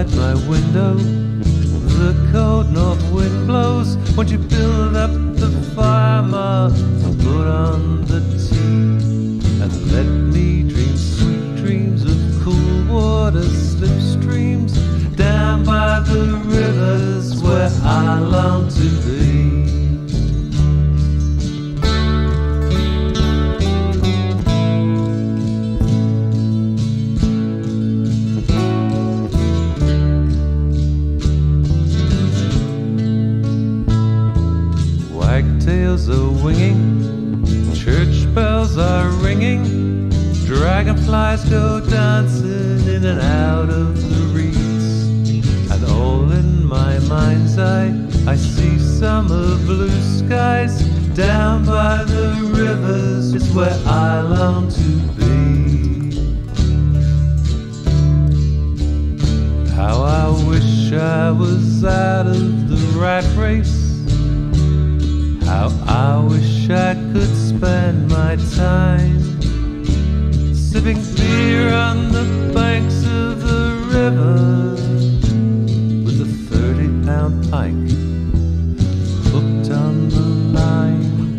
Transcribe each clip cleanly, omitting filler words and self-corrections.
outside my window. The cold north wind blows. Won't you build up the fire, ma, and put on the tea, and let me dream sweet dreams of cool water slip streams down by the rivers where I long to be. Wagtails are winging, church bells are ringing, dragonflies go dancing in and out of the reeds. And all in my mind's eye, I see summer blue skies. Down by the rivers is where I long to be. How I wish I was out of the rat race. How I wish I could spend my time sipping beer on the banks of the river with a 30-pound pike hooked on the line.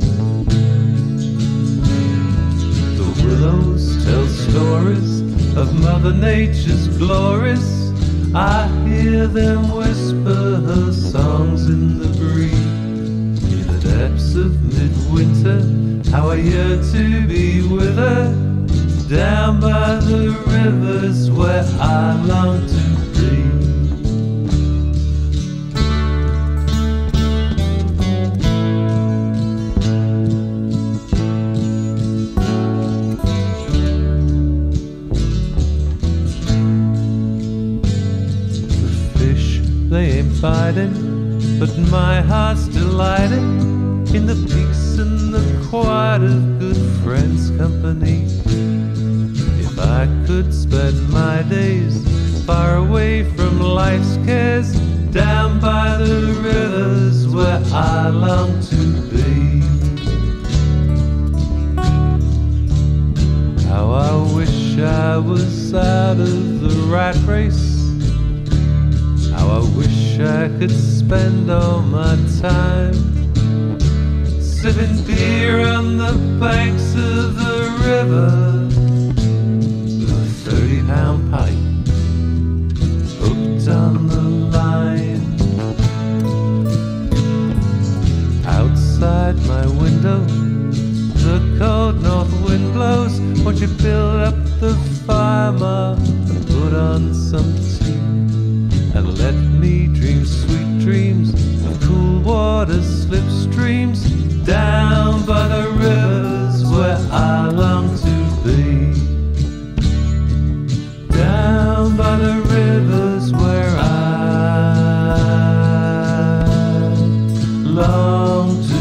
The willows tell stories of Mother Nature's glories. I hear them whisper her songs in the breeze. Depths of midwinter, how I yearn to be with her, down by the rivers where I long to be. The fish, they ain't biting, but my heart's delighted in the peace and the quiet of good friends' company. If I could spend my days far away from life's cares, down by the rivers where I long to be. How I wish I was out of the rat race. How I wish I could spend all my time sipping beer on the banks of the river with a 30-pound pike hooked on the line. Outside my window, the cold north wind blows. Won't you build up the fire, ma, and put on some tea, and let me dream sweet dreams of cool water slip streams down by the rivers where I long to be. Down by the rivers where I long to be.